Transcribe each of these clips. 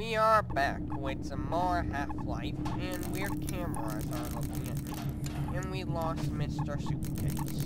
We are back with some more Half-Life, and weird cameras are looking at me. And we lost Mr. Suitcase.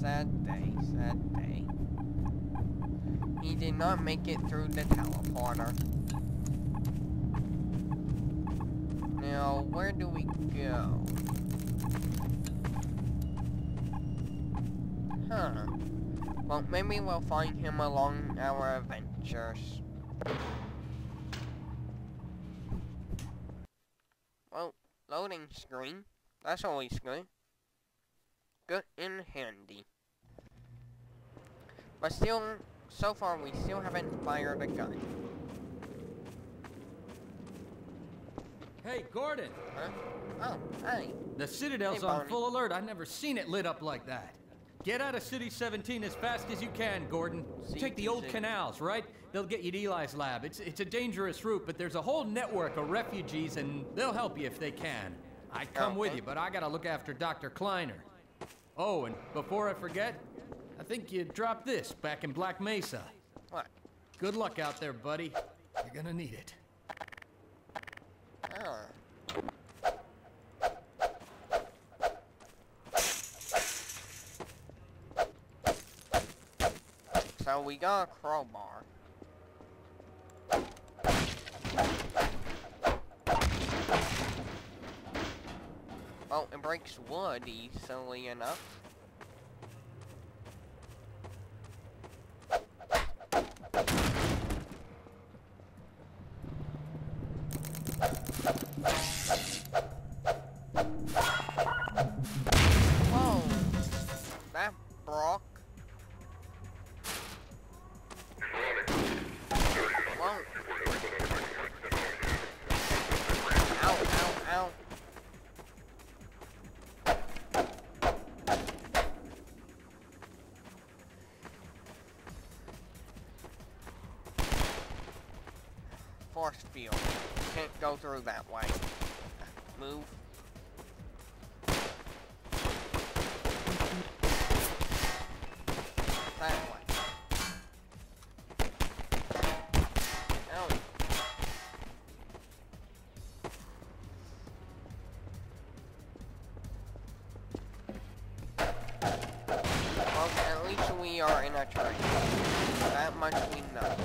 Sad day, sad day. He did not make it through the teleporter. Now, where do we go? Huh. Well, maybe we'll find him along our adventures. Well, loading screen. That's always good. Good and handy. But still, so far we still haven't fired a gun. Hey, Gordon! Huh? Oh, hey. The Citadel's on full alert. I've never seen it lit up like that. Get out of City 17 as fast as you can, Gordon. Take the old canals, right? They'll get you to Eli's lab. It's a dangerous route, but there's a whole network of refugees, and they'll help you if they can. I'd come with you, but I gotta look after Dr. Kleiner. Oh, and before I forget, I think you dropped this back in Black Mesa. What? Good luck out there, buddy. You're gonna need it. So we got a crowbar. Well, it breaks wood easily enough. Whoa! That broke. Force field. Can't go through that way. Move. That way. Oh. Well, at least we are in a tree. That much we know.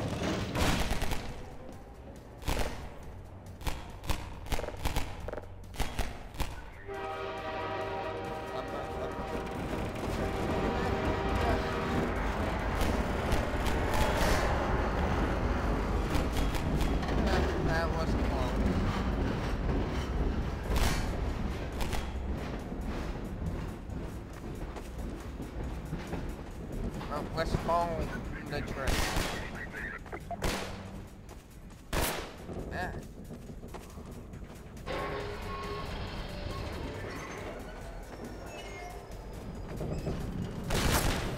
Let's follow the trail. Ah.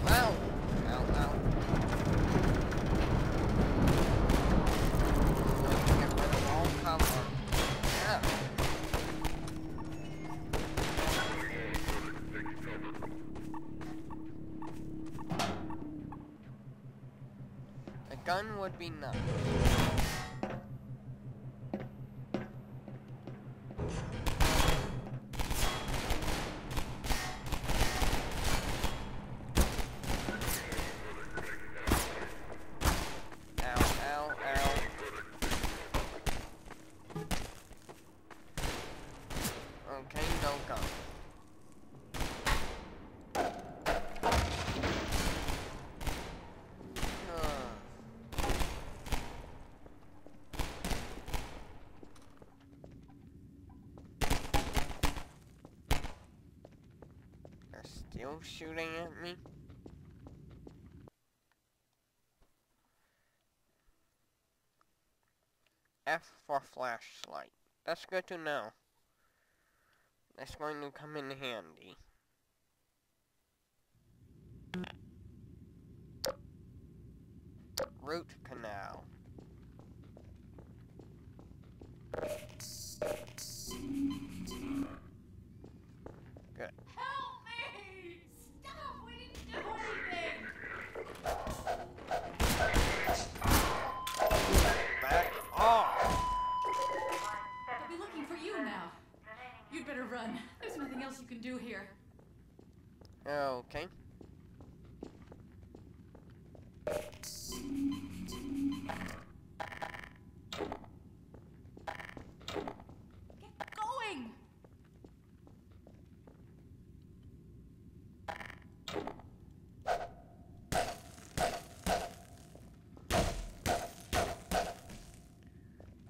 Ow! Ow, ow. Get rid of all cover. Ah. Gun would be nuts. Still shooting at me? F for flashlight. That's good to know. That's going to come in handy. Root canal. Okay.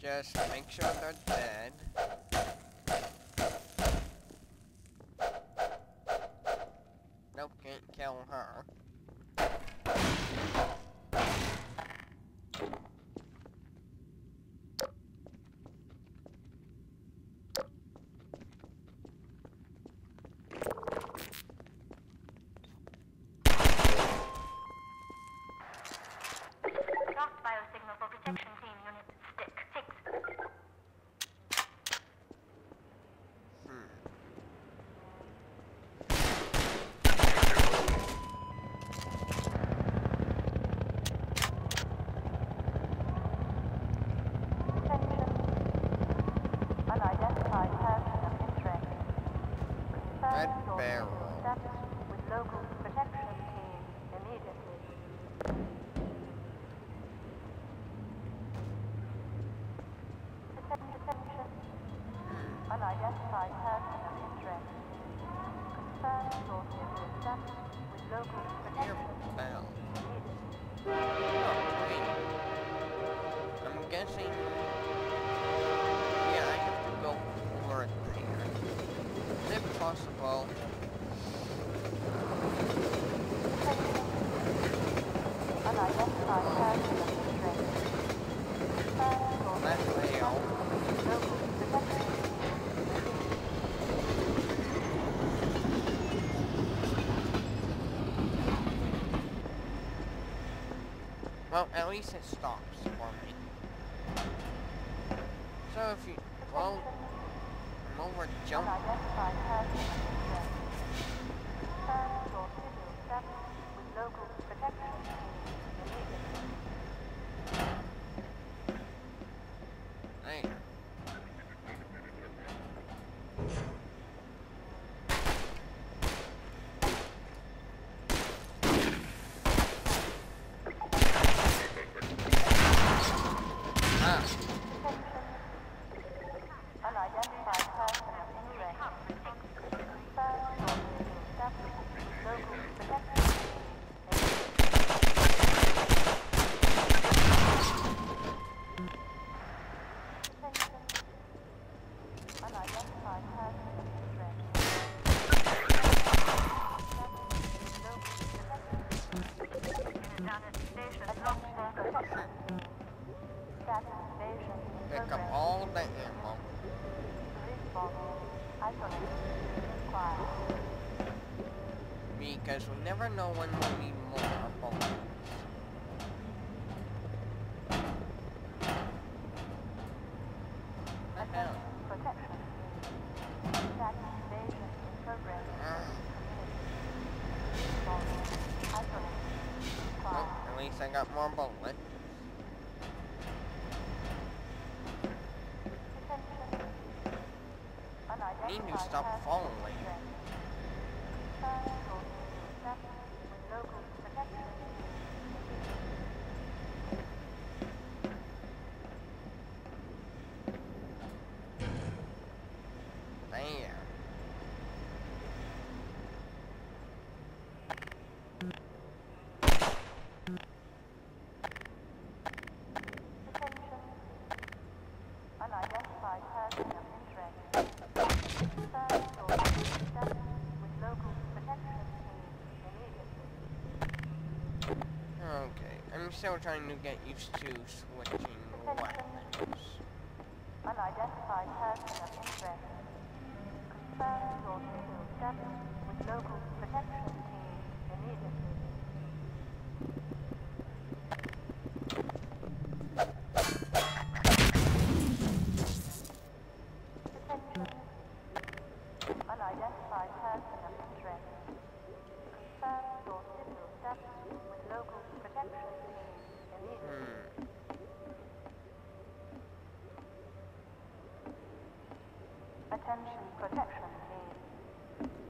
Just make sure they're dead. Nope, can't kill her. Well, at least it stops for me. So if you, well, I'm over jumping. Because we'll never know when we'll need more bullets. Well, at least I got more bullets. I need to stop following. I'm still trying to get used to switching weapons. Unidentified person of interest. Confirm your signal status with local protection team immediately. Attention, protection, please.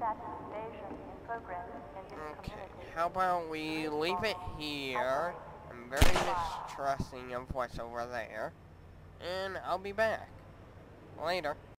Okay, how about we leave it here? I'm very mistrusting of what's over there. And I'll be back. Later.